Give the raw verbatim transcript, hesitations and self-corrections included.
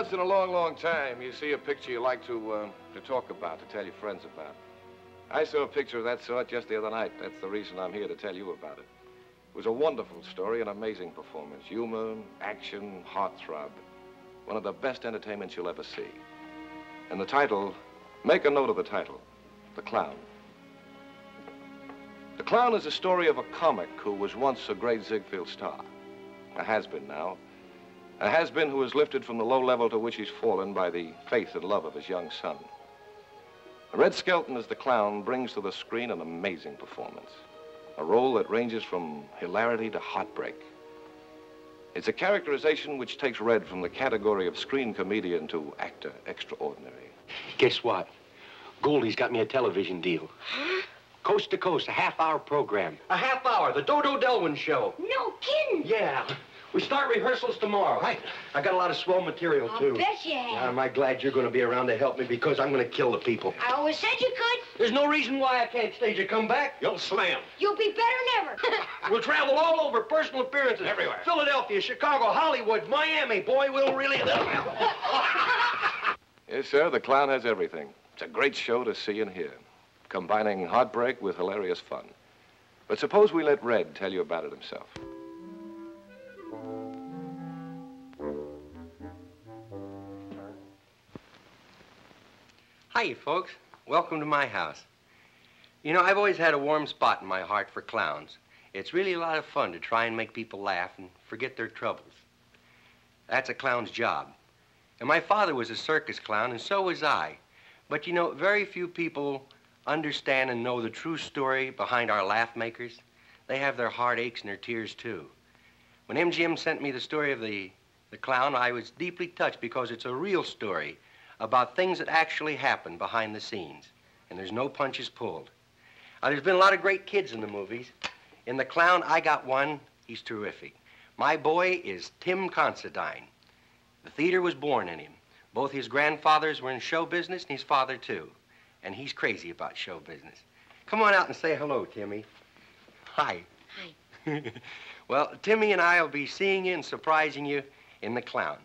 once in a long, long time, you see a picture you like to, uh, to talk about, to tell your friends about. I saw a picture of that sort just the other night. That's the reason I'm here to tell you about it. It was a wonderful story, an amazing performance. Humor, action, heartthrob. One of the best entertainments you'll ever see. And the title, make a note of the title, The Clown. The Clown is the story of a comic who was once a great Ziegfeld star. A has-been now. A has-been who is lifted from the low level to which he's fallen by the faith and love of his young son. Red Skelton as the Clown brings to the screen an amazing performance. A role that ranges from hilarity to heartbreak. It's a characterization which takes Red from the category of screen comedian to actor extraordinary. Guess what? Goldie's got me a television deal. Huh? Coast to coast, a half-hour program. A half hour, the Dodo Delwyn show. No kidding? Yeah. We start rehearsals tomorrow. Right. I got a lot of swell material, I'll too. I bet you have. Am I glad you're going to be around to help me, because I'm going to kill the people. I always said you could. There's no reason why I can't stage a comeback. You'll slam. You'll be better than ever. We'll travel all over, personal appearances. Everywhere. Philadelphia, Chicago, Hollywood, Miami. Boy, we'll really... Yes, sir, The Clown has everything. It's a great show to see and hear, combining heartbreak with hilarious fun. But suppose we let Red tell you about it himself. Hi, folks. Welcome to my house. You know, I've always had a warm spot in my heart for clowns. It's really a lot of fun to try and make people laugh and forget their troubles. That's a clown's job. And my father was a circus clown, and so was I. But, you know, very few people understand and know the true story behind our laugh makers. They have their heartaches and their tears, too. When M G M sent me the story of the, the clown, I was deeply touched, because it's a real story about things that actually happen behind the scenes, and there's no punches pulled. Now, there's been a lot of great kids in the movies. In The Clown, I got one. He's terrific. My boy is Tim Considine. The theater was born in him. Both his grandfathers were in show business, and his father, too. And he's crazy about show business. Come on out and say hello, Timmy. Hi. Hi. Well, Timmy and I will be seeing you and surprising you in The Clown.